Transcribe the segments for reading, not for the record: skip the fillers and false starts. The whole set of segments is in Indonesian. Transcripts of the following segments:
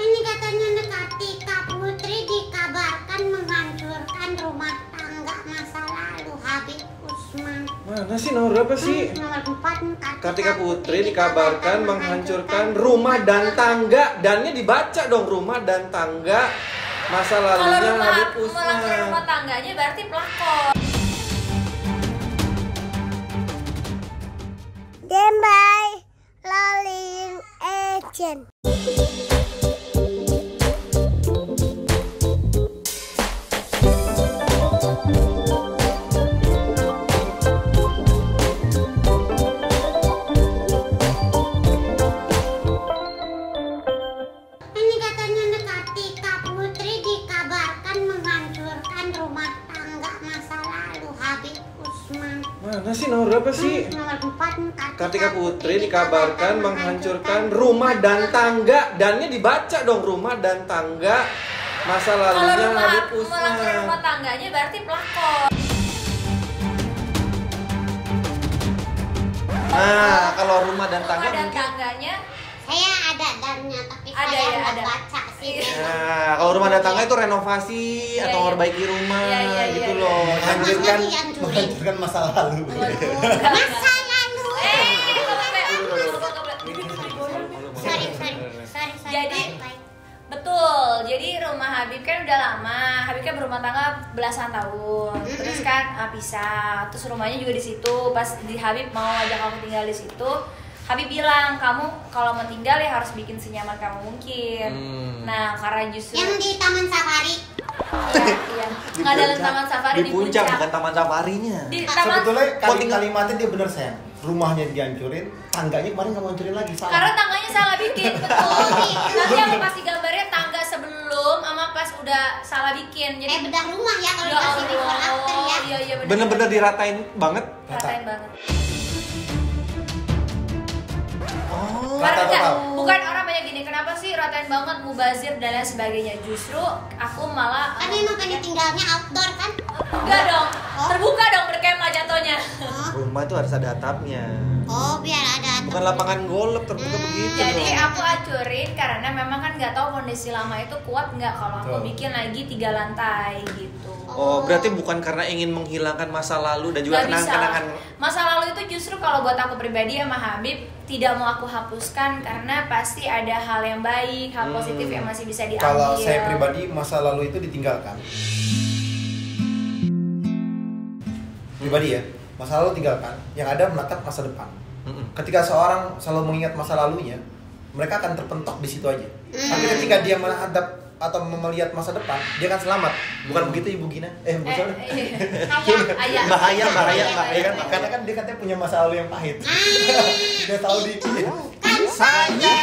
Ini katanya Kartika Putri dikabarkan menghancurkan rumah tangga masa lalu Habib Usman. Mana sih nomor berapa sih? Nomor 4. Kartika Putri dikabarkan menghancurkan rumah dan tangga. Dannya dibaca dong, rumah dan tangga masa lalunya Habib Usman. Kalau rumah tangganya berarti pelakor. Game by Rolling Agent. Mana sih nomor berapa sih? Nomor 4. Kartika Putri dikabarkan menghancurkan rumah dan tangga. Dannya dibaca dong, rumah dan tangga masa lalunya Habib Usman. Kalau rumah tangganya berarti pelakor. Nah, kalau rumah dan tangga rumah dan tangganya saya ada dannya, tapi ada saya nggak ya, baca sih. Nah, kalau rumah dan tangga itu renovasi ya, atau memperbaiki ya, rumah ya, ya, gitu ya, ya, loh. Menghancurkan masa lalu. Masa lalu. Jadi betul. Jadi rumah Habib kan udah lama. Habib kan berumah tangga belasan tahun. Terus kan pisah. Terus rumahnya juga di situ. Pas di Habib mau ajak aku tinggal di situ, Habib bilang, kamu kalau mau tinggal ya harus bikin senyaman kamu mungkin. Nah, karena justru yang di Taman Safari. Iya. Nggak dalam Taman Safari, di puncak. Bukan Taman Safarinya. Sebetulnya kalimatnya dia bener, sayang. Rumahnya dihancurin, tangganya kemarin kamu hancurin lagi, salah. Karena tangganya salah bikin, betul. Nanti aku kasih gambarnya tangga sebelum sama pas udah salah bikin. Jadi bedah rumah ya kalau dikasih before after ya. Iya, iya bener. Bener-bener diratain banget. Ratain banget. Bukan orang banyak gini, kenapa sih ratain banget, mubazir dan lain sebagainya. Justru aku malah kan emang pengen tinggalnya outdoor kan? Enggak dong, terbuka dong berkemah jatuhnya. Rumah tuh harus ada atapnya. Oh, biar ada atap. Bukan lapangan golf terbuka begitu. Jadi aku acurin karena memang kan nggak tahu kondisi lama itu kuat nggak kalau aku bikin lagi 3 lantai gitu. Oh, berarti bukan karena ingin menghilangkan masa lalu dan juga kenangan-kenangan. Masa lalu itu justru kalau buat aku pribadi sama Habib tidak mau aku hapuskan karena pasti ada hal yang baik, hal positif yang masih bisa diambil. Kalau saya pribadi masa lalu itu ditinggalkan. Pribadi ya, masa lalu tinggalkan. Yang ada menatap masa depan. Ketika seorang selalu mengingat masa lalunya, mereka akan terpentok di situ aja. Tapi ketika dia menghadap atau melihat masa depan, dia akan selamat. Bukan begitu Ibu Gina? Bukan. Bahaya kan? Karena kan dia katanya punya masa lalu yang pahit. Dia tahu dikit. Kan saya.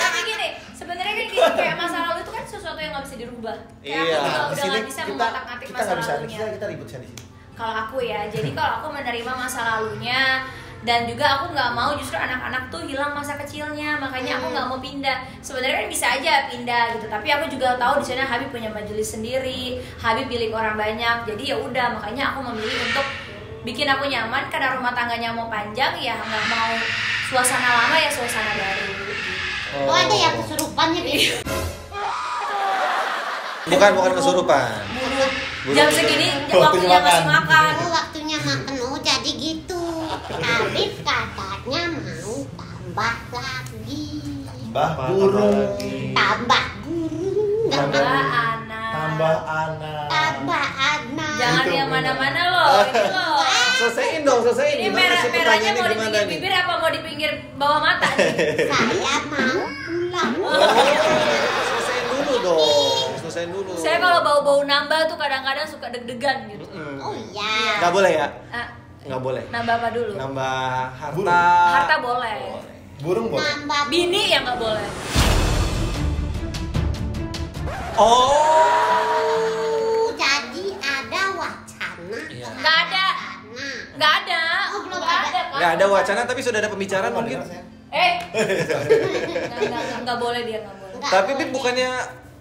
Tapi gini, sebenarnya kan gini, kayak masa lalu itu kan sesuatu yang nggak bisa dirubah. Kayak aku juga udah nggak bisa mengotak-atik masa lalunya. Kita ribut di sini. Kalau aku ya, jadi kalau aku menerima masa lalunya. Dan juga aku nggak mau justru anak-anak tuh hilang masa kecilnya, makanya aku nggak mau pindah. Sebenarnya kan bisa aja pindah gitu, tapi aku juga tahu di sana Habib punya majelis sendiri, Habib milik orang banyak. Jadi ya udah, makanya aku memilih untuk bikin aku nyaman karena rumah tangganya mau panjang ya, nggak mau suasana lama ya suasana baru. Oh ada yang kesurupannya nih? Bukan kesurupan. Jam segini waktunya masih makan. Waktunya makan, jadi gitu. Habib katanya mau tambah lagi. Tambah guru. Tambah anak. Jangan yang mana-mana loh. Selesaiin dong, selesaiin. Ini merahnya mau di pinggir bibir apa mau di pinggir bawah mata? Saya mau pulang. Selesaiin dulu dong. Saya kalau bau-bau nambah tuh kadang-kadang suka deg-degan gitu. Oh iya. Gak boleh ya? Nggak boleh. Nambah apa dulu? Nambah harta. Harta boleh. Burung boleh. Nambah bini ya nggak boleh. Jadi ada wacana. Nggak ada. Nggak ada wacana tapi sudah ada pembicaraan mungkin. Nggak boleh dia. Tapi Bib bukannya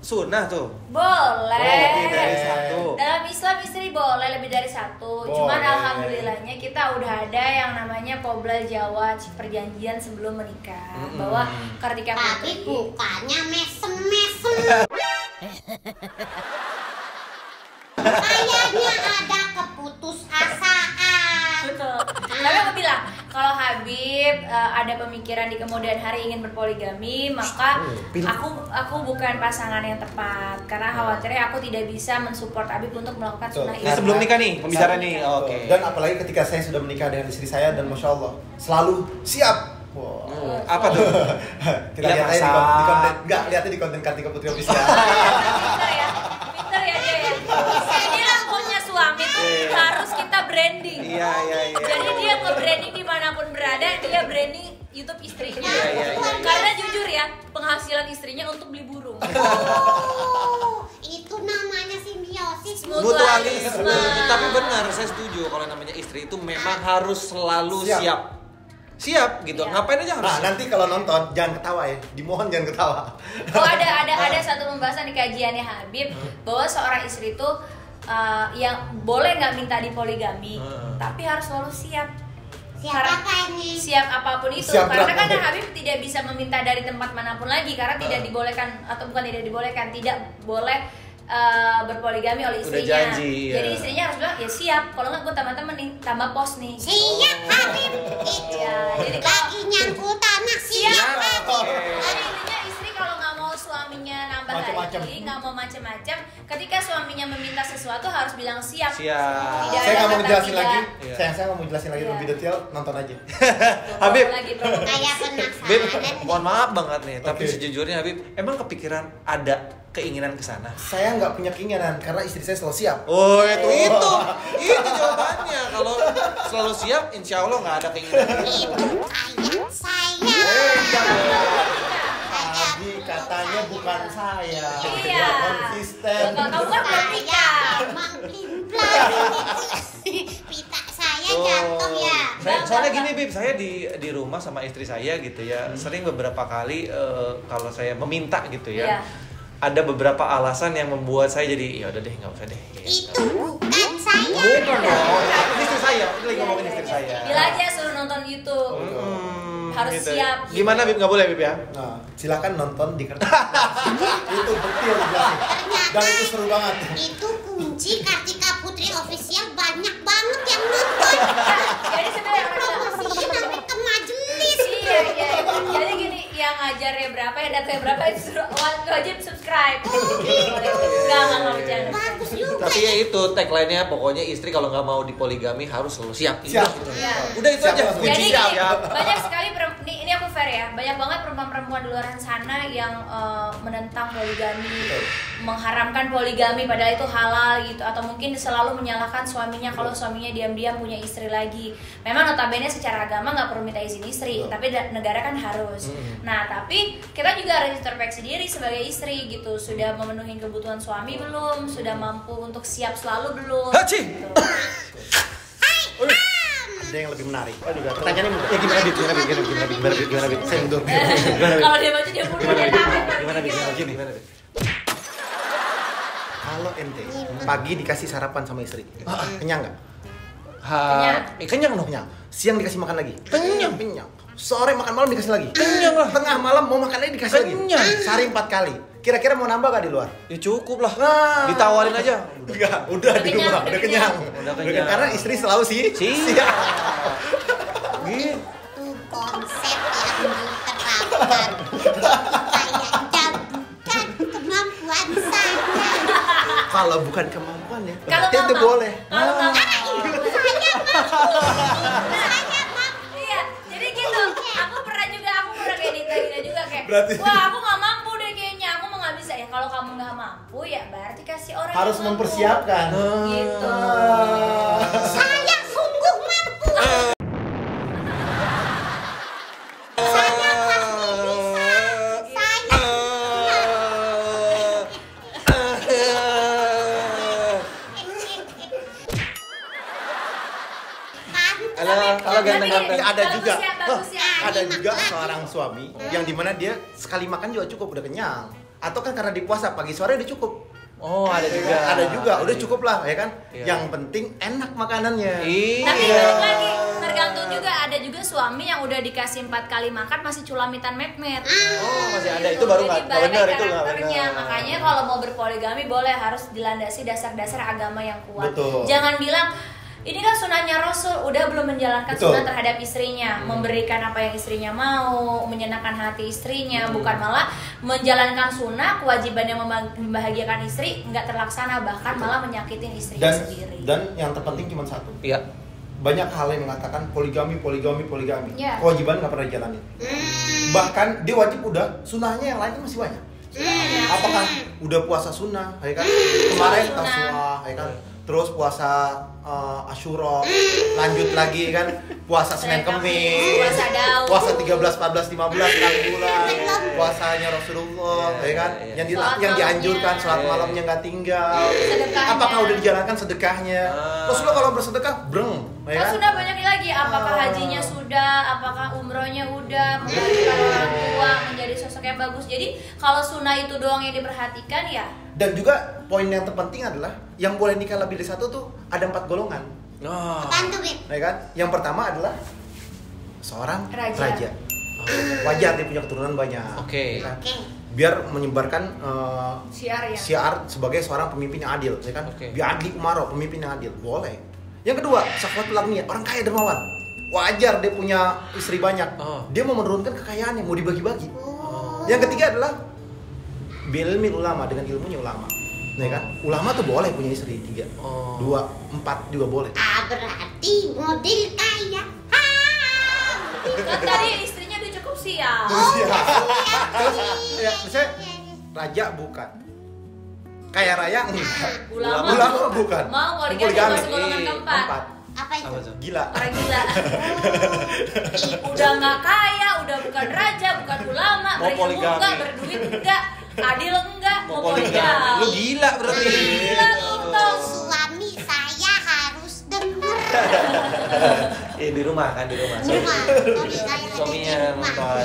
Sunnah tuh? Boleh. Lebih dari satu. Dalam Islam istri boleh lebih dari satu. Boleh. Cuman alhamdulillahnya kita udah ada yang namanya Qoblal Jawaz, perjanjian sebelum menikah. Bahwa Kartika Putri bukannya mesem-mesem. Kayaknya ada keputusasaan. Betul. Tapi aku bilang, kalau Habib ada pemikiran di kemudian hari ingin berpoligami, maka aku bukan pasangan yang tepat, karena khawatirnya aku tidak bisa mensupport Habib untuk melakukan sunnah ini. Sebelum nikah nih pembicaraan nih. Oke. Dan apalagi ketika saya sudah menikah dengan istri saya dan masya Allah selalu siap. Wow. Apa tuh? Kita lihatnya di konten, nggak lihatnya di konten Kartika Putri Official. Pinter ya dia. Saya bilang punya suami tuh harus kita branding. Iya. Jadi dia nge-branding dimanapun berada, dia branding YouTube istrinya. Karena jujur ya, penghasilan istrinya untuk beli burung. Itu namanya simbiosis mutualisme. Tapi benar, saya setuju kalau namanya istri itu memang harus selalu siap gitu. Iya. Ngapain aja harus. Nah, nanti kalau nonton jangan ketawa ya. Dimohon jangan ketawa. Oh, ada satu pembahasan di kajiannya Habib bahwa seorang istri itu yang boleh nggak minta dipoligami, tapi harus selalu siap. Siap apapun itu, siap karena kan Habib tidak bisa meminta dari tempat manapun lagi karena tidak dibolehkan atau bukan tidak boleh berpoligami oleh istrinya. Janji, jadi istrinya harus bilang, ya siap. Kalau nggak gue teman-teman nih, tambah pos nih. Siap Habib, itu. Ya, jadi lagi nyangkut tanah, siap Habib. Jadi intinya istri kalau nggak mau suaminya nambah lagi, nggak mau macam-macam. Ketika suaminya meminta sesuatu harus bilang siap. Saya nggak mau jelasin lagi. Saya nggak mau jelasin lagi lebih detail. Nonton aja. Habib, mohon maaf banget nih. Tapi sejujurnya Habib, emang kepikiran ada keinginan ke sana? Saya nggak punya keinginan karena istri saya selalu siap. Oh itu jawabannya. Kalau selalu siap, insya Allah nggak ada keinginan. Itu kayak saya. Tadi katanya bukan saya. Iya. Konsisten. Kamu kan berpita. Emang blimplang. Pita saya jatuh ya. Soalnya gini Bib, saya di rumah sama istri saya gitu ya. Sering beberapa kali kalau saya meminta gitu ya. Ada beberapa alasan yang membuat saya jadi, ya udah deh, nggak usah deh. Gitu. Itu bukan saya. Bukan dong. Istri saya, itu lagi ngomongin istri saya. Bila aja suruh nonton YouTube, harus siap. Gimana Bib, nggak boleh Bib ya? Nah, silakan nonton di kertas. Itu betul banget. Dan itu seru banget. Itu kunci Kartika Putri Official banyak banget yang nonton. Jadi sebenarnya promosinya nanti ke majelis. Iya. Jadi gini. Yang ngajarnya berapa, yang datanya berapa, wajib subscribe. Gak bercanda. Bagus juga. Tapi ya itu tagline-nya, pokoknya istri kalau nggak mau dipoligami harus selalu siap. Udah itu aja. Jadi banyak sekali perempuan, ini aku fair ya, banyak banget perempuan-perempuan di luar sana yang menentang poligami, mengharamkan poligami padahal itu halal gitu, atau mungkin selalu menyalahkan suaminya kalau suaminya diam-diam punya istri lagi. Memang notabene secara agama nggak perlu minta izin istri, tapi negara kan harus. Nah, tapi kita juga harus introspeksi diri sebagai istri gitu. Sudah memenuhi kebutuhan suami belum? Sudah mampu untuk siap selalu belum? Gitu. Ada yang lebih menarik. Pertanyaannya ya gimana Bib? Saya mundur. Kalau dia maju dia mundur. Gimana Bib? Kalau ente pagi dikasih sarapan sama istri, kenyang nggak? Kenyang dong. Siang dikasih makan lagi. Kenyang. Sore makan malam dikasih lagi. Kenyang lah. Tengah malam mau makan lagi dikasih lagi. Kenyang. Sehari 4 kali. Kira-kira mau nambah gak di luar? Ya cukup lah. Ditawarin aja. Udah di rumah. Udah kenyang. Karena istri selalu siap. Itu konsep yang diterapkan. Kayak bukan kemampuan saya. Kalau bukan kemampuan ya. Berarti itu boleh. Kalau berarti, wah aku nggak mampu deh kayaknya, aku mau nggak bisa ya. Kalau kamu nggak mampu ya berarti kasih orang harus yang mampu. Mempersiapkan gitu. Saya sungguh mampu. Saya pasti bisa. Saya. Halo ganteng-ganteng. Ada juga. Bagus ya. ada juga seorang suami yang dimana dia sekali makan juga cukup, udah kenyang. Atau kan karena di puasa pagi sore udah cukup. Oh, ada juga. Ada juga, udah cukup lah ya kan. Iya. Yang penting enak makanannya. Iya. Tapi balik lagi tergantung juga, ada juga suami yang udah dikasih 4 kali makan masih culamitan met-met. Oh, masih ada itu baru nggak benar itu nggak benar. Makanya kalau mau berpoligami boleh, harus dilandasi dasar-dasar agama yang kuat. Betul. Jangan bilang ini kan sunahnya Rasul, udah belum menjalankan sunah terhadap istrinya, memberikan apa yang istrinya mau, menyenangkan hati istrinya, bukan malah menjalankan sunah, kewajiban yang membahagiakan istri nggak terlaksana, bahkan malah menyakitin istrinya sendiri. Dan yang terpenting cuma satu, ya. Banyak hal yang mengatakan poligami, ya. Kewajiban nggak pernah dijalanin, bahkan dia wajib udah, sunahnya yang lainnya masih banyak. Apakah udah puasa sunah, ya kan? Kemarin tasua, ya kan? Terus puasa Asyura, lanjut lagi kan puasa Senin Kemis, puasa 13, 14, 15 kali bulan, puasanya Rasulullah, ya kan, yang dianjurkan sholat malamnya nggak tinggal, apakah udah dijalankan sedekahnya? Rasulullah kalau bersedekah breng, ya kan? Sudah banyak lagi, apakah hajinya sudah, apakah umrohnya udah, membantu orang tua, menjadi sosok yang bagus. Jadi kalau sunnah itu doang yang diperhatikan ya. Dan juga poin yang terpenting adalah yang boleh nikah lebih dari satu tuh ada 4 golongan. Oh. Apaan tuh, Bib? Ya kan? Yang pertama adalah seorang raja. Wajar dia punya keturunan banyak. Oke. Ya kan? Biar menyebarkan syiar sebagai seorang pemimpin yang adil, ya kan? Biar adli umaro, pemimpin yang adil, boleh. Yang kedua, sahabat pelangnya, orang kaya dermawan. Wajar dia punya istri banyak. Dia mau menurunkan kekayaannya, mau dibagi-bagi. Yang ketiga adalah bilmi ulama, dengan ilmunya ulama, ya kan? Ulama tuh boleh punya istri 3, 2, 4 juga boleh. Berarti model kaya. Kan tadi istrinya udah cukup siap. Ya, misalnya raja bukan, kaya raya enggak, ulama bukan, mau poligami masuk golongan keempat. Apa itu? Gila. Orang gila. Udah nggak kaya, udah bukan raja, bukan ulama, berilmu enggak, berduit enggak, adil enggak, mau poligami. Lu gila berarti. Gila tuh. Suami saya harus denger. Di rumah kan, di rumah. Suaminya nonton.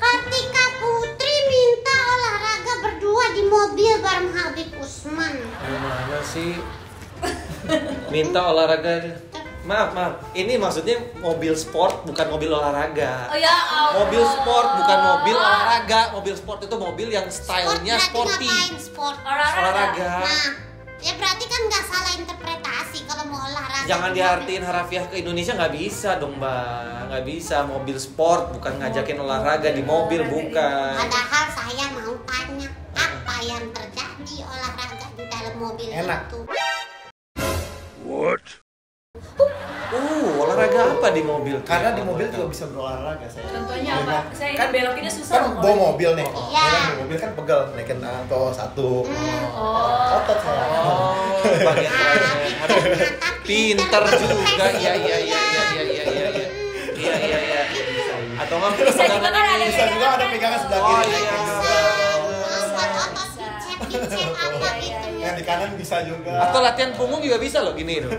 Kartika Putri minta olahraga berdua di mobil bareng Habib Usman. Gimana sih? Minta olahraga. Maaf, ini maksudnya mobil sport bukan mobil olahraga. Oh ya Allah. Mobil sport bukan mobil olahraga. Mobil sport itu mobil yang stylenya sporty. Sport. Olahraga. Nah, ya berarti kan nggak salah interpretasi kalau mau olahraga. Jangan diartiin harafiah ke Indonesia, nggak bisa dong, Mbak. Nggak bisa, mobil sport bukan ngajakin olahraga di mobil, bukan. Padahal saya mau tanya, apa yang terjadi olahraga di dalam mobil itu? What? Olahraga apa di mobil? Karena di mobil juga bisa berolahraga saya. Contohnya apa? Saya kan belokinnya susah. Kan bawa mobil nih. Iya. Kan mobil kan pegel, naikin atau satu. Otot saya. Bagian terakhir. Pinter juga. Iya. Atau nggak? Bisa juga kan ada. Bisa juga ada pegangan sebelah kiri. Oh iya. Otot dicek apa gitu. Yang di kanan bisa juga. Atau latihan punggung juga bisa loh, gini loh.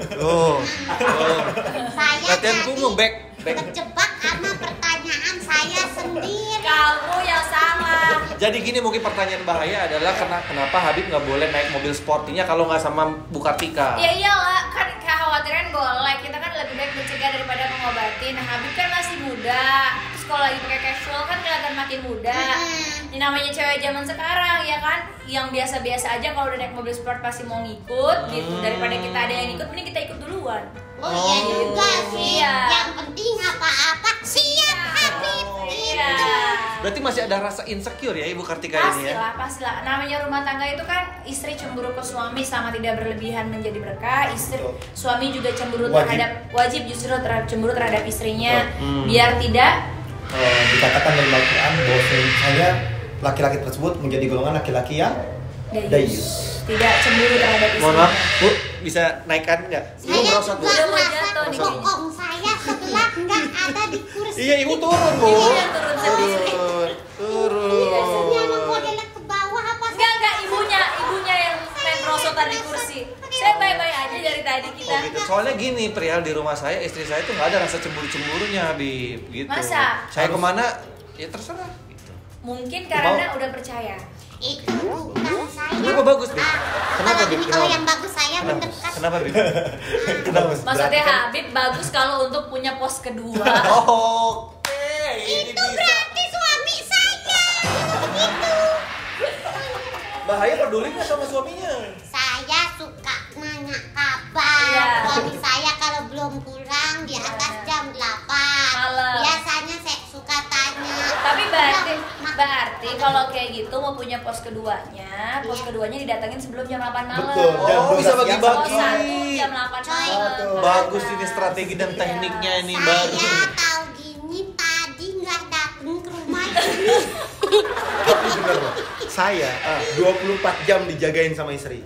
Latihan punggung back. Terjebak sama pertanyaan saya sendiri. Kamu yang salah. Jadi gini, mungkin pertanyaan bahaya adalah kenapa Habib nggak boleh naik mobil sportinya kalau nggak sama Bu Kartika? Ya iyalah, kan kekhawatiran boleh. Kita kan lebih baik mencegah daripada mengobati. Nah, Habib kan masih muda. Terus kalau lagi pakai casual kan kelihatan makin muda. Ini namanya cewek zaman sekarang ya kan, yang biasa-biasa aja kalau udah naik mobil sport pasti mau ngikut gitu. Daripada kita ada yang ikut, mending kita ikut duluan. Iya juga sih. Iya. Yang penting apa-apa siap Habib. Iya. Berarti masih ada rasa insecure ya Ibu Kartika ini ya? Pastilah. Namanya rumah tangga itu kan istri cemburu ke suami sama tidak berlebihan menjadi berkah. Suami juga cemburu justru cemburu terhadap istrinya biar tidak dikatakan dalam Al-Quran bahwasanya laki-laki tersebut menjadi golongan laki-laki yang dayus, tidak cemburu terhadap istri. Mohon maaf, Bu, bisa naikkan nggak? Saya merasa bokong saya sebelah nggak ada di kursi. Iya, Ibu turun, Bu. Iya, turun sendiri. Turun. Iya, mau modelnya ke bawah apa? Enggak, ibunya yang main rosotan di kursi. Saya bye-bye aja dari tadi. adik kita. Oh, gitu. Soalnya gini, perihal di rumah saya, istri saya tuh nggak ada rasa cemburu-cemburunya, Habib, gitu. Masa? Saya kemana, ya terserah. Gitu. Mungkin karena udah percaya. Itu bukan saya. Kenapa bagus, Bib? Kenapa, Bib? Kalau yang bagus saya mendekat. Kenapa, Bib? Kenapa? Maksudnya Habib bagus kalau untuk punya pos kedua. Oke. Itu berarti suami saya. Begitu. Bahaya peduli nggak sama suaminya? Saya suka nanya kabar. Yeah. Suami saya kalau belum pulang di atas jam 8. Malam. Biasanya saya suka tanya. Tapi berarti kalau kayak gitu mau punya pos keduanya, pos keduanya didatengin sebelum jam 8 malam. Betul. Oh, bisa bagi-bagi. Jam 8 malam. Bagus ini strategi dan tekniknya ini, Mbak. Saya tahu gini tadi nggak dateng ke rumah ini. Tapi bener loh, saya 24 jam dijagain sama istri.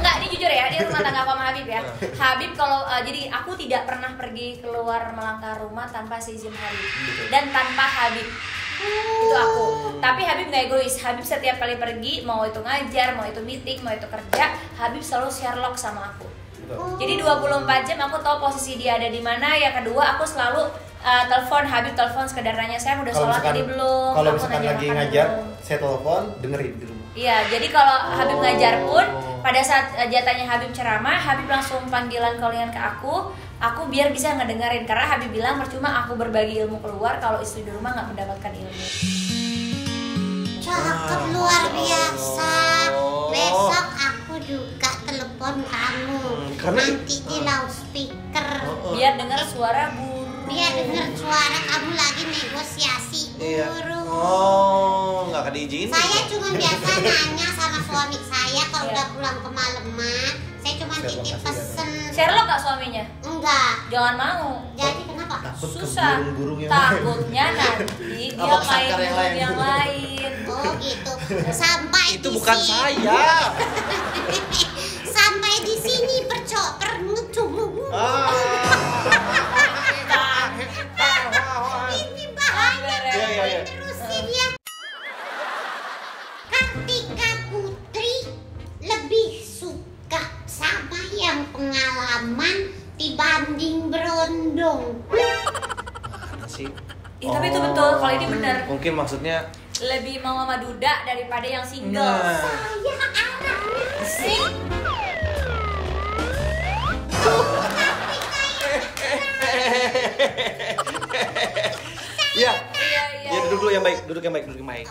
Enggak, ini jujur ya, dia rumah tangga sama Habib ya. Habib kalau jadi aku tidak pernah pergi keluar melangkah rumah tanpa seizin Habib dan tanpa Habib. Itu aku. Tapi Habib nggak egois. Habib setiap kali pergi, mau itu ngajar, mau itu meeting, mau itu kerja, Habib selalu Sherlock sama aku. Jadi 24 jam aku tahu posisi dia ada di mana. Yang kedua, aku selalu telepon Habib, telepon sekedar nanya saya udah sholat tadi belum. Kalau misalkan lagi ngajar, saya telepon, dengerin di rumah. Iya, jadi kalau Habib ngajar pun pada saat jatahnya Habib ceramah, Habib langsung panggilan callingan ke aku biar bisa ngedengerin. Karena Habib bilang percuma aku berbagi ilmu keluar kalau istri di rumah nggak mendapatkan ilmu. Cakep, luar biasa. Besok aku juga telepon kamu. Nanti di loudspeaker. Biar denger suara guru. Biar denger suara kamu lagi negosiasi guru. Oh, nggak diizinin. Saya cuma biasa nanya sama suami saya kalau udah pulang kemalaman. Saya cuma titip pesen. Sherlock nggak suaminya? Enggak. Jangan mau. Jadi kenapa? Susah. Takutnya nanti dia main yang lain. Oh gitu. Sampai itu bukan saya. Sampai di sini ini bahaya. Ya. Terusin ya. Kartika Putri lebih suka sama yang pengalaman dibanding berondong. Mana sih? Ya, tapi itu betul. Kalau ini benar. Mungkin maksudnya lebih mau sama duda daripada yang single. Nah. Saya anaknya sih. Iya. Ya, duduk dulu yang baik, duduk yang baik.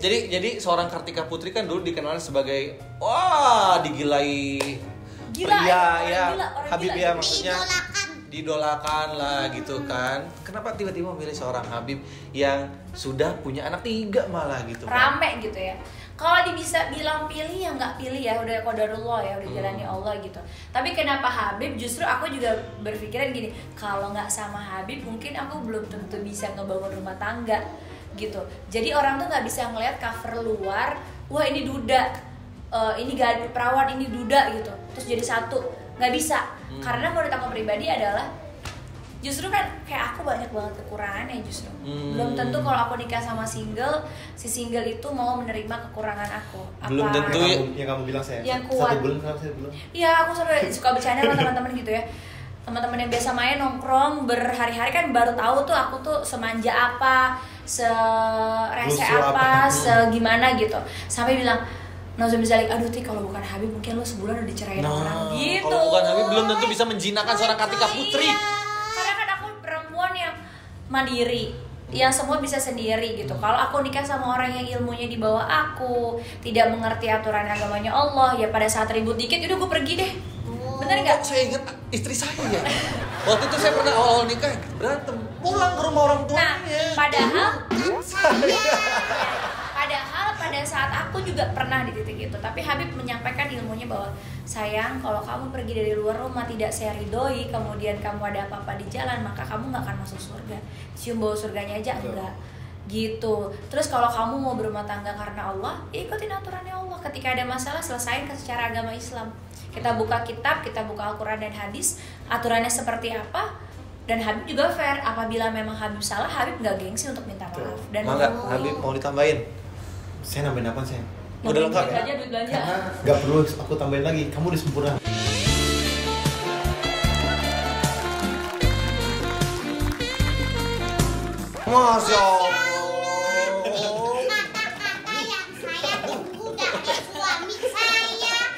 Jadi seorang Kartika Putri kan dulu dikenal sebagai digilai gila, pria ya. Habib ya maksudnya. Didolakan lah gitu kan. Kenapa tiba-tiba memilih seorang Habib yang sudah punya anak 3 malah gitu. Rame gitu ya. Kalau bisa bilang pilih ya nggak pilih ya, udah qadarullah ya, udah jalani Allah gitu. Tapi kenapa Habib? Justru aku juga berpikiran gini, kalau nggak sama Habib mungkin aku belum tentu bisa ngebangun rumah tangga gitu. Jadi orang tuh nggak bisa ngelihat cover luar, wah ini duda, ini perawan, ini duda gitu. Terus jadi satu, nggak bisa. Karena menurut aku pribadi adalah justru kan kayak aku banyak banget kekurangannya justru. Belum tentu kalau aku nikah sama single, si single itu mau menerima kekurangan aku. Belum tentu yang kamu bilang saya. Yang kuat. Satu bulan. Iya, aku suka bercanda sama teman-teman gitu ya. Teman-teman yang biasa main nongkrong berhari-hari kan baru tahu tuh aku tuh semanja apa, serese apa, segimana gitu. Sampai bilang Nauzubillah, aduh Ti, kalau bukan Habib mungkin lo sebulan udah dicerahin orang gitu. Kalau bukan Habib belum tentu bisa menjinakkan seorang Kartika Putri. Karena kan aku perempuan yang mandiri, yang semua bisa sendiri gitu. Kalau aku nikah sama orang yang ilmunya di bawah aku, tidak mengerti aturan agamanya Allah, ya pada saat ribut dikit, udah gue pergi deh. Bener nggak? Saya ingat istri saya ya. Waktu itu saya pernah awal nikah berantem, pulang ke rumah orang tuanya. Nah, Padahal pada saat aku juga pernah di titik itu, tapi Habib menyampaikan ilmunya bahwa sayang, kalau kamu pergi dari luar rumah tidak saya ridhoi, kemudian kamu ada apa-apa di jalan, maka kamu nggak akan masuk surga. Cium bau surganya aja enggak gitu. Terus kalau kamu mau berumah tangga karena Allah, ya ikutin aturannya Allah. Ketika ada masalah selesaikan secara agama Islam. Kita buka kitab, kita buka Al-Quran dan hadis, aturannya seperti apa. Dan Habib juga fair, apabila memang Habib salah, Habib nggak gengsi untuk minta maaf. Dan Habib mau ditambahin. Saya nambahin apa, saya? Udah lengkap ya? Duit belanja. Gak perlu aku tambahin lagi, kamu udah sempurna. Masya Allah.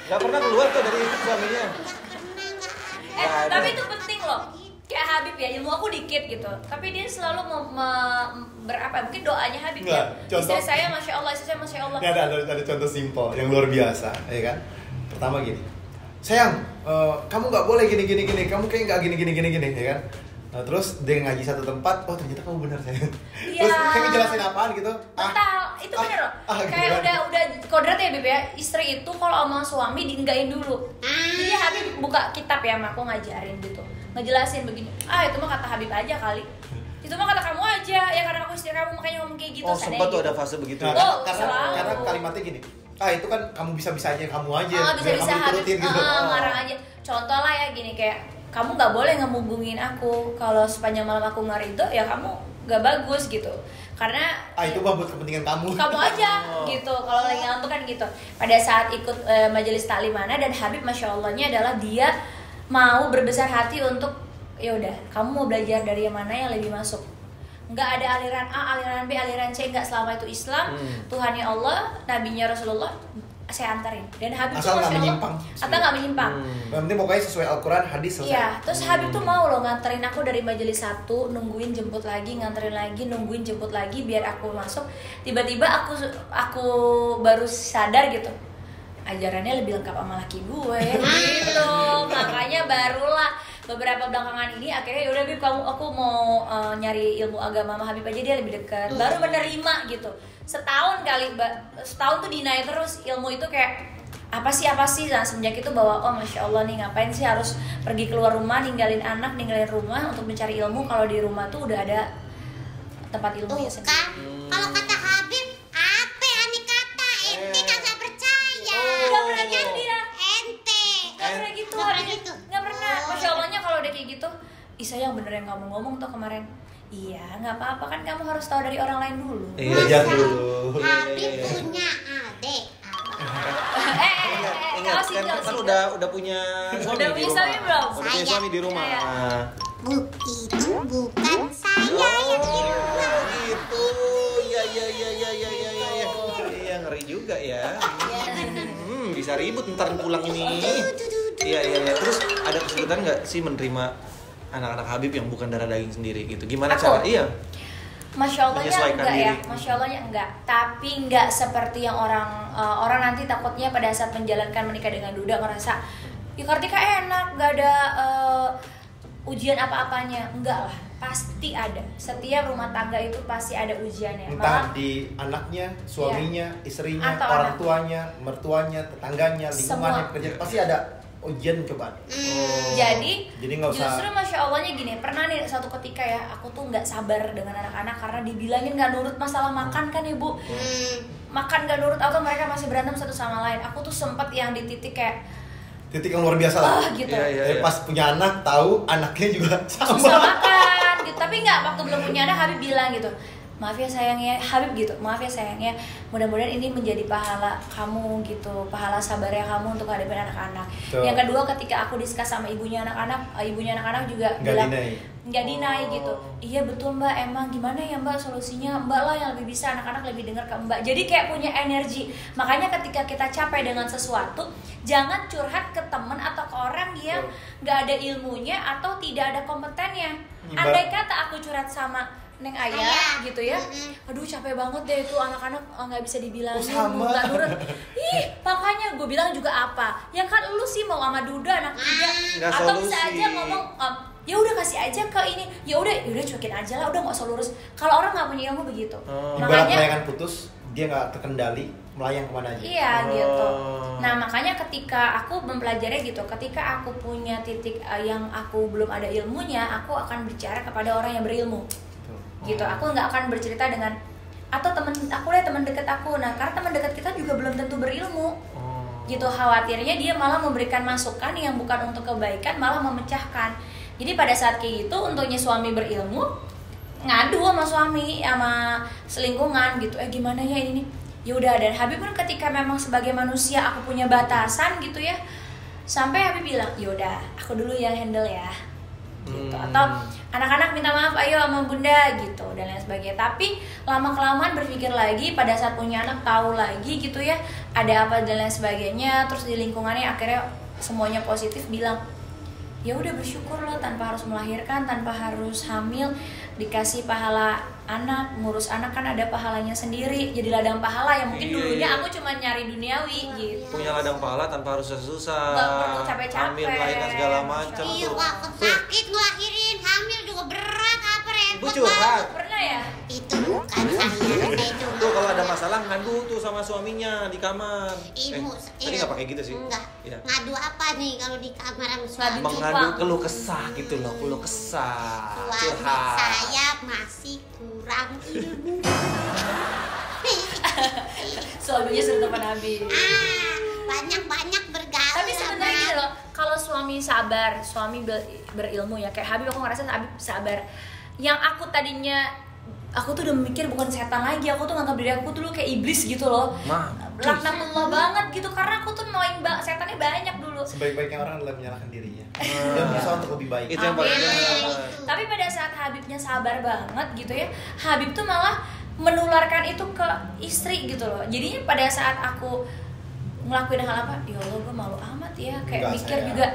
Gak pernah keluar tuh dari suaminya. Tapi itu penting loh. Kayak Habib ya, ilmu aku dikit gitu. Tapi dia selalu mungkin doanya Habib ya. Istri saya Masya Allah, istri saya Masya Allah. Nggak ada contoh simpel yang luar biasa, ya kan? Pertama gini, sayang, kamu nggak boleh gini. Kamu kayak nggak gini, ya kan? Nah, terus dia ngaji satu tempat, oh ternyata kamu benar sayang. Terus kami jelasin apaan gitu? Mental, itu bener loh. Kayak udah kodrat ya Beb ya, istri itu kalau omong suami diinggain dulu. Jadi Habib buka kitab ya, aku ngajarin gitu. Ngejelasin begini, itu mah kata Habib aja kali, itu mah kata kamu aja, ya karena aku istri kamu makanya ngomong kayak gitu. Oh sempat tuh ada fase begitu ya? Oh, karena kalimatnya gini, itu kan kamu bisa-bisa aja, kamu aja, bisa-bisa Habib, gitu. Ngarang aja, contoh lah ya gini kayak, kamu gak boleh ngemunggungin aku, kalau sepanjang malam aku ngarido ya kamu gak bagus gitu. Karena itu mah buat kepentingan kamu aja gitu, kalau lagi ngantuk kan gitu. Pada saat ikut majelis taklimana dan Habib Masya Allahnya adalah dia mau berbesar hati untuk ya udah kamu mau belajar dari yang mana yang lebih masuk, nggak ada aliran A, aliran B, aliran C, nggak, selama itu Islam, Tuhannya Allah, Nabinya Rasulullah, saya antarin. Dan Habib asal nggak menyimpang, nggak menyimpang. Penting pokoknya sesuai Al-Quran, hadis selesai. Iya, terus Habib tuh mau loh nganterin aku dari majelis satu, nungguin jemput lagi, nganterin lagi, nungguin jemput lagi biar aku masuk. Tiba-tiba aku baru sadar gitu, ajarannya lebih lengkap sama laki gue gitu. Makanya barulah beberapa belakangan ini akhirnya yaudah Bib, aku mau nyari ilmu agama sama Habib aja, dia lebih dekat. Baru menerima gitu. Setahun tuh deny terus ilmu itu, kayak apa sih. Nah semenjak itu bahwa Masya Allah nih, ngapain sih harus pergi keluar rumah, ninggalin anak, ninggalin rumah untuk mencari ilmu, kalau di rumah tuh udah ada tempat ilmu ya kan. Kalau kata Habib, apa ani kata ente kagak percaya. Udah pernah dia Gak pernah gitu. Gak pernah. Masya Allahnya kalau udah kayak gitu, saya yang bener yang kamu ngomong tuh kemarin. Iya, nggak apa-apa kan, kamu harus tahu dari orang lain dulu. Iya dulu. Habib punya adik. Kan udah punya suami. Udah punya suami belum? Udah punya suami di rumah. Itu bukan saya yang di rumah. Gitu. Iya. Iya ngeri juga ya. Bisa ribut ntar pulang ini. Iya. Terus ada kesulitan nggak sih menerima anak-anak Habib yang bukan darah daging sendiri gitu? Gimana cara? Iya. Masya Allahnya enggak ya. Masya Allahnya enggak. Tapi enggak seperti yang orang nanti takutnya pada saat menjalankan menikah dengan duda merasa ya Kartika enak, gak ada ujian apa-apanya. Enggak lah. Pasti ada. Setiap rumah tangga itu pasti ada ujiannya. Entah di anaknya, suaminya, istrinya, atau orang tuanya, mertuanya, tetangganya, lingkungannya, kerja, pasti ada ujian cobaan. Jadi nggak usah. Justru Masya Allahnya gini, pernah nih suatu ketika ya, aku tuh nggak sabar dengan anak-anak karena dibilangin nggak nurut masalah makan kan ibu. Makan nggak nurut atau mereka masih berantem satu sama lain. Aku tuh sempet yang dititik kayak titik yang luar biasa lah gitu. Iya. Pas punya anak, tahu anaknya juga sama. Susah makan gitu. Tapi nggak, waktu belum punya anak Habib bilang gitu, maaf ya sayangnya, Habib gitu, maaf ya sayangnya, mudah-mudahan ini menjadi pahala kamu gitu, pahala sabarnya kamu untuk hadapin anak-anak. Yang kedua, ketika aku diskus sama ibunya anak-anak juga bilang nggak dinai gitu. Iya betul mbak, emang gimana ya mbak solusinya, mbak lah yang lebih bisa, anak-anak lebih dengar ke mbak. Jadi kayak punya energi. Makanya ketika kita capek dengan sesuatu, jangan curhat ke temen atau ke orang yang nggak ada ilmunya atau tidak ada kompetennya. Andai kata aku curhat sama Neng Ayah gitu ya, aduh capek banget deh itu anak-anak nggak bisa dibilangin, nggak nurut. Makanya gue bilang juga apa, ya kan lu sih mau sama duda anak muda, atau bisa aja ngomong, ya udah kasih aja ke ini, ya udah cuekin aja lah, udah nggak usah lurus. Kalau orang nggak punya ilmu begitu, makanya melayan putus, dia nggak terkendali, melayang kemana aja. Iya gitu. Nah makanya ketika aku mempelajari gitu, ketika aku punya titik yang aku belum ada ilmunya, aku akan bicara kepada orang yang berilmu. Gitu, aku nggak akan bercerita dengan atau temen aku lah, teman dekat aku. Nah karena teman dekat kita juga belum tentu berilmu, gitu, khawatirnya dia malah memberikan masukan yang bukan untuk kebaikan, malah memecahkan. Jadi pada saat kayak gitu, untungnya suami berilmu, ngadu sama suami, sama selingkungan gitu, gimana ya ini nih, Yaudah, dan Habib pun ketika memang sebagai manusia aku punya batasan gitu ya, sampai Habib bilang, yaudah aku dulu yang handle ya gitu. Atau anak-anak minta maaf ayo sama bunda gitu dan lain sebagainya. Tapi lama-kelamaan berpikir lagi pada saat punya anak, tahu lagi gitu ya ada apa dan lain sebagainya. Terus di lingkungannya akhirnya semuanya positif, bilang ya udah bersyukur loh, tanpa harus melahirkan, tanpa harus hamil, dikasih pahala anak, ngurus anak kan ada pahalanya sendiri, jadi ladang pahala yang mungkin dulunya aku cuma nyari duniawi gitu. Punya ladang pahala tanpa harus susah, nggak perlu capek-capek, hamil, lahiran segala macam. Iya, waktu sakit ngelahirin, hamil juga berat, apa repot banget. Pernah ya? Itu bukan saya, itu. Tuh kalau ada masalah ngadu tuh sama suaminya di kamar. Ibu, tadi nggak pakai gitu sih? Enggak. Ya. Ngadu apa nih kalau di kamar sama suami? Mengadu keluh kesah gitu loh, keluh kesah. Curhat. Saya masih kurang ilmu. Suaminya serta Nabi. Banyak-banyak bergaul. Tapi sebenarnya gitu loh, kalau suami sabar, suami berilmu ya. Kayak Habib, aku ngerasa Habib sabar. Yang aku tadinya aku tuh udah mikir bukan setan lagi, aku tuh nganggap diri aku dulu kayak iblis gitu loh, laknatullah banget gitu, karena aku tuh knowing banget, setannya banyak dulu. Sebaik-baiknya orang adalah menyalahkan dirinya dan berusaha untuk lebih baik. Itu yang paling penting. Tapi pada saat Habibnya sabar banget gitu ya, Habib tuh malah menularkan itu ke istri gitu loh. Jadinya pada saat aku ngelakuin hal apa, ya Allah gue malu amat ya, kayak mikir juga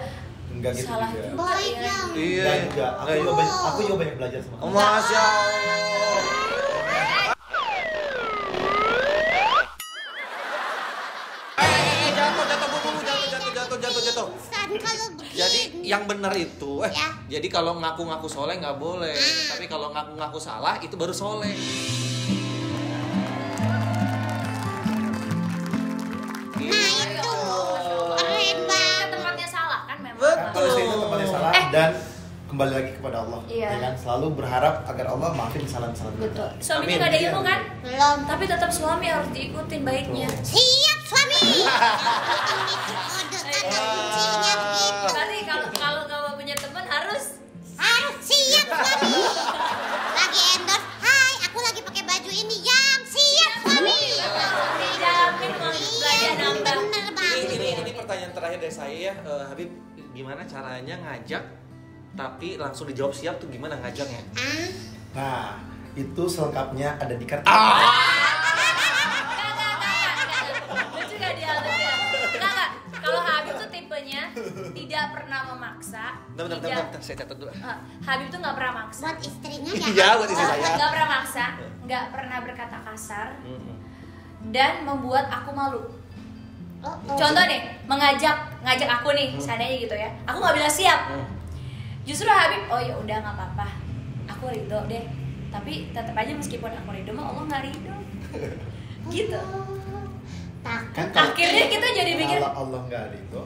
enggak gitu salah juga. Baik ya. Iya. Aku juga banyak belajar sama kamu. Masya Allah. Jatuh. Jadi yang benar itu, jadi kalau ngaku-ngaku soleh nggak boleh, tapi kalau ngaku-ngaku salah itu baru soleh. Dan kembali lagi kepada Allah, iya. Dengan selalu berharap agar Allah maafin kesalahan-kesalahan. Betul. Suami nggak ada ilmu kan? Belum. Tapi tetap suami harus diikutin baiknya. Siap suami. Berarti kalau nggak mau punya teman harus siap suami. Lagi endorse, hai aku lagi pakai baju ini yang siap suami. Dijamin mau belajar nambah. Ini pertanyaan terakhir dari saya ya, Habib. Gimana caranya ngajak tapi langsung dijawab siap tuh gimana ngajaknya? Nah, itu selengkapnya ada di Kartika. Lucu gak dia? Enggak. Kalau Habib tuh tipenya tidak pernah memaksa. Bentar, saya catat dulu. Habib tuh gak pernah maksa. Buat istrinya ya? Iya, buat istri saya. Gak pernah maksa, gak pernah berkata kasar, dan membuat aku malu. Contoh nih, mengajak aku nih, seandainya gitu ya, aku nggak bilang siap, justru Habib, oh ya udah nggak apa-apa, aku ridho deh, tapi tetap aja meskipun aku ridho mah Allah nggak ridho, gitu. Akhirnya kita jadi mikir kalau Allah nggak ridho,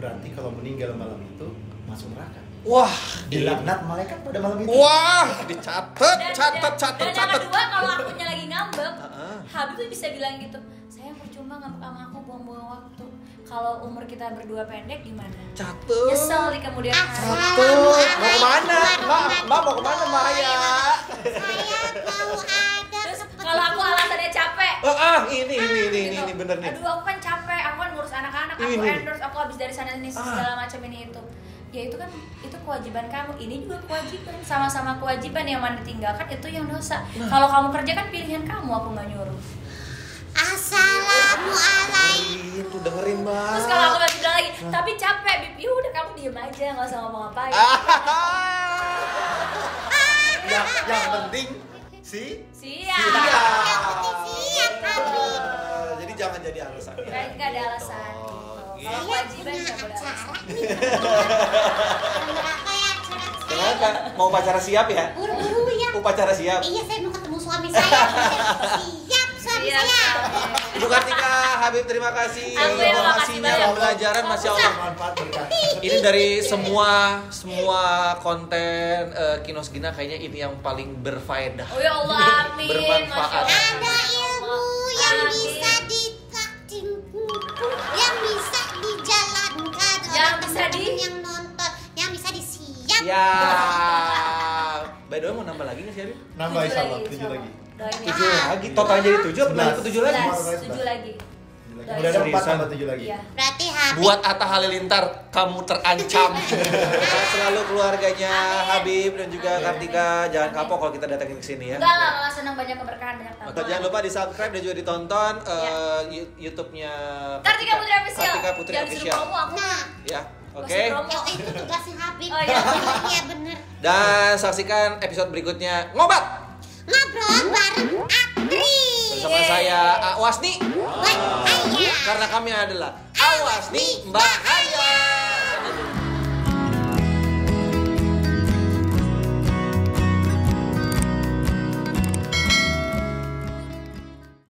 berarti kalau meninggal malam itu masuk neraka. Wah, dilaknat malaikat pada malam itu. Wah, dicatat. Dan yang kedua kalau akunya lagi ngambek, Habib tuh bisa bilang gitu. Cuma ngambek sama aku buang-buang waktu. Kalau umur kita berdua pendek gimana? Catet. Nyesel di kemudian hari. Catet. Mau kemana? Mbak mau kemana Mbahaya? Saya mau ada. Terus kalau aku alasannya capek. Ini bener nih. Aduh aku kan capek, aku kan ngurus anak-anak, aku endorse, aku habis dari sana ini segala macam ini itu. Ya itu kan itu kewajiban kamu, ini juga kewajiban, sama-sama kewajiban, yang mana ditinggalkan itu yang dosa. Kalau kamu kerja kan pilihan kamu, aku nggak nyuruh. Assalamualaikum. Tuh dengerin Mbak. Terus kalau aku masih bilang lagi, tapi capek, Bibi, udah kamu diem aja, nggak usah ngomong apa ya. Yang penting siap. Jadi jangan jadi alasan. Baik, nggak ada alasan. Kalau kewajiban nggak boleh alasan. Kenapa? Mau upacara siap ya? Buru-buru ya. Upacara siap. Iya, saya mau ketemu suami saya. Iya. Ibu Kartika, Habib terima kasih informasinya, pembelajaran, masya Allah. Ini dari semua konten Kinosgina kayaknya ini yang paling berfaedah. Oh ya Allah, amin. Bermanfaat. Ada ilmu yang bisa dijalankan, yang nonton, yang bisa disiap. Ya. By the way mau nambah lagi nggak sih Habib? Nambah insya Allah, 7 lagi. doain ya. 7 lagi, totalnya jadi 7 apa naik ke 7 lagi? 7 lagi. Udah ada 4 tambah 7 lagi. Iya. Berarti Habib. Buat Atta Halilintar, kamu terancam. Sehat selalu keluarganya Habib dan juga Kartika. Jangan kapok kalau kita datangin ke sini ya. Enggak lah, malah senang banyak keberkahan, banyak tamu. Oke, jangan lupa di-subscribe dan juga ditonton YouTube-nya Kartika Putri Official. Kartika Putri Official. Ya. Oke. Itu tugasnya Habib. Oh iya, bener. Dan saksikan episode berikutnya Ngobat. Ngobrol bareng Aktri. Bersama saya A'wasni Mbahaya. Karena kami adalah A'wasni Mbahaya.